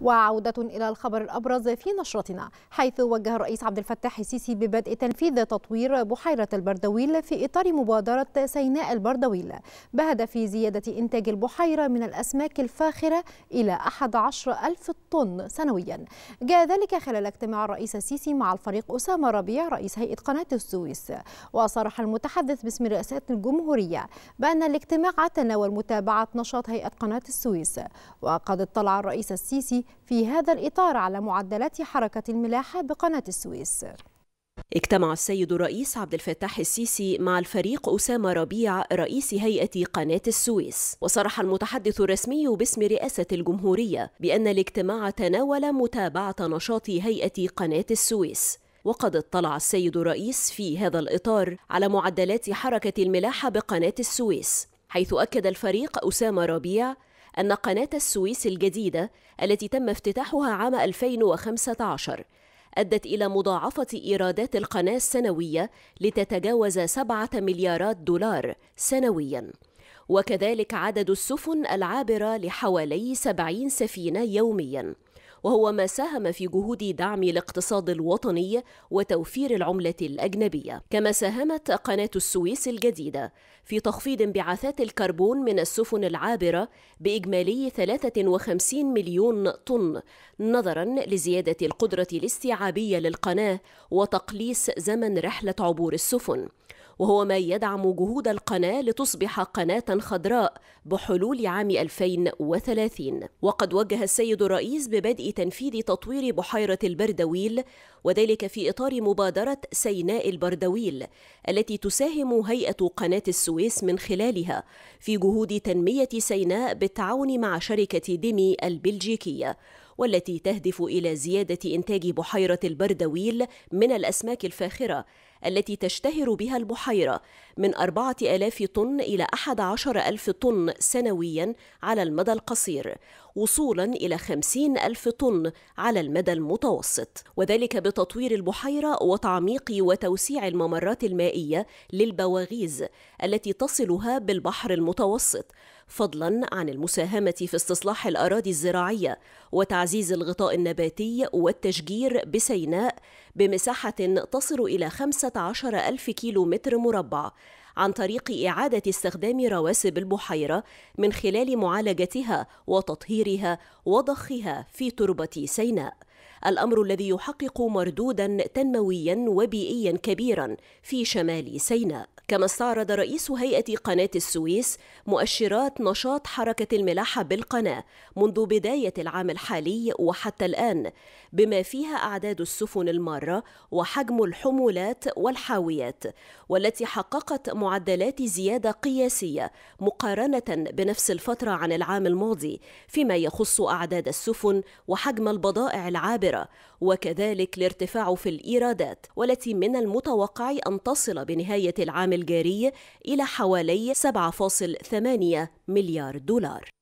وعودة إلى الخبر الأبرز في نشرتنا، حيث وجه الرئيس عبد الفتاح السيسي ببدء تنفيذ تطوير بحيرة البردويل في إطار مبادرة سيناء البردويل بهدف زيادة إنتاج البحيرة من الأسماك الفاخرة إلى 11,000 طن سنويا. جاء ذلك خلال اجتماع الرئيس السيسي مع الفريق أسامة ربيع رئيس هيئة قناة السويس. وصرح المتحدث باسم رئاسة الجمهورية بأن الاجتماع تناول متابعة نشاط هيئة قناة السويس، وقد اطلع الرئيس السيسي في هذا الإطار على معدلات حركة الملاحة بقناة السويس. اجتمع السيد الرئيس عبد الفتاح السيسي مع الفريق أسامة ربيع رئيس هيئة قناة السويس، وصرح المتحدث الرسمي باسم رئاسة الجمهورية بأن الاجتماع تناول متابعة نشاط هيئة قناة السويس، وقد اطلع السيد الرئيس في هذا الإطار على معدلات حركة الملاحة بقناة السويس، حيث أكد الفريق أسامة ربيع أن قناة السويس الجديدة التي تم افتتاحها عام 2015 أدت إلى مضاعفة إيرادات القناة السنوية لتتجاوز 7 مليارات دولار سنوياً، وكذلك عدد السفن العابرة لحوالي 70 سفينة يومياً، وهو ما ساهم في جهود دعم الاقتصاد الوطني وتوفير العملة الأجنبية. كما ساهمت قناة السويس الجديدة في تخفيض انبعاثات الكربون من السفن العابرة بإجمالي 53 مليون طن نظراً لزيادة القدرة الاستيعابية للقناة وتقليص زمن رحلة عبور السفن، وهو ما يدعم جهود القناة لتصبح قناة خضراء بحلول عام 2030. وقد وجه السيد الرئيس ببدء تنفيذ تطوير بحيرة البردويل، وذلك في إطار مبادرة سيناء البردويل التي تساهم هيئة قناة السويس من خلالها في جهود تنمية سيناء بالتعاون مع شركة ديمي البلجيكية، والتي تهدف إلى زيادة إنتاج بحيرة البردويل من الأسماك الفاخرة التي تشتهر بها البحيرة من 4,000 طن إلى 11,000 طن سنوياً على المدى القصير، وصولاً إلى 50,000 طن على المدى المتوسط، وذلك بتطوير البحيرة وتعميق وتوسيع الممرات المائية للبواغيز التي تصلها بالبحر المتوسط، فضلاً عن المساهمة في استصلاح الأراضي الزراعية وتعزيز الغطاء النباتي والتشجير بسيناء بمساحة تصل إلى 15,000 كيلومتر مربع، عن طريق إعادة استخدام رواسب البحيرة من خلال معالجتها وتطهيرها وضخها في تربة سيناء، الأمر الذي يحقق مردوداً تنموياً وبيئياً كبيراً في شمال سيناء. كما استعرض رئيس هيئة قناة السويس مؤشرات نشاط حركة الملاحة بالقناة منذ بداية العام الحالي وحتى الآن، بما فيها أعداد السفن المارة وحجم الحمولات والحاويات، والتي حققت معدلات زيادة قياسية مقارنة بنفس الفترة عن العام الماضي فيما يخص أعداد السفن وحجم البضائع العابرة، وكذلك الارتفاع في الإيرادات، والتي من المتوقع أن تصل بنهاية العام الجاري إلى حوالي 7.8 مليار دولار.